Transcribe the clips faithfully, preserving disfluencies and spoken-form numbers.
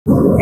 Here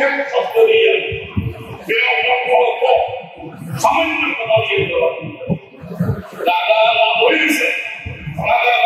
contempt of the real. We are not all poor. Someone is not here. Dada, what is it? Dada,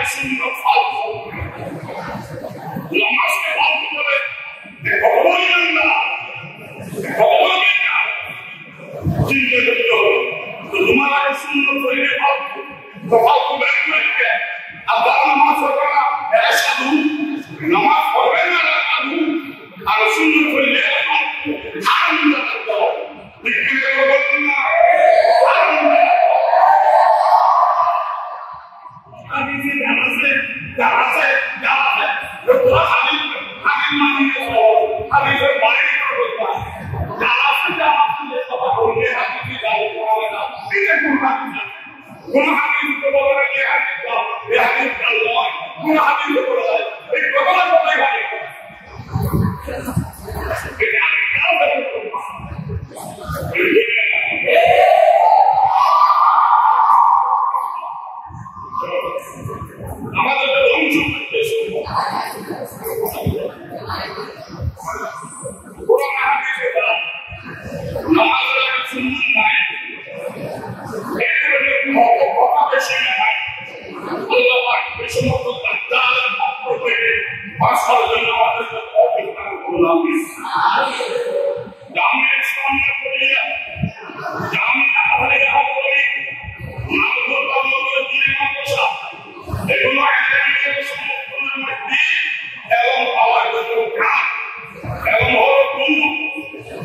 Namaste, Namaste, Namaste, Amen.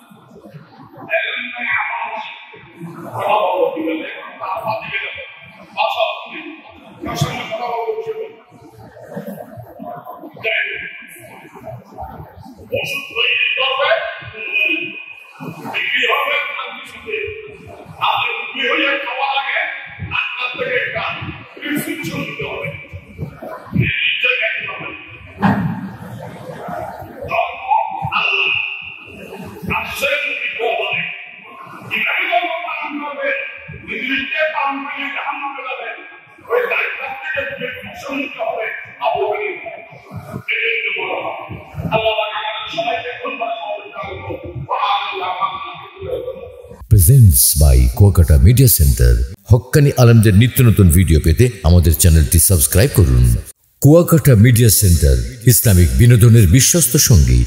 presents by Kuakata Media Center. Hokkani alamder nitto notun video pete amader channel ti subscribe korun. Kuakata Media Center, Islamic binodoner bishwasto shongi.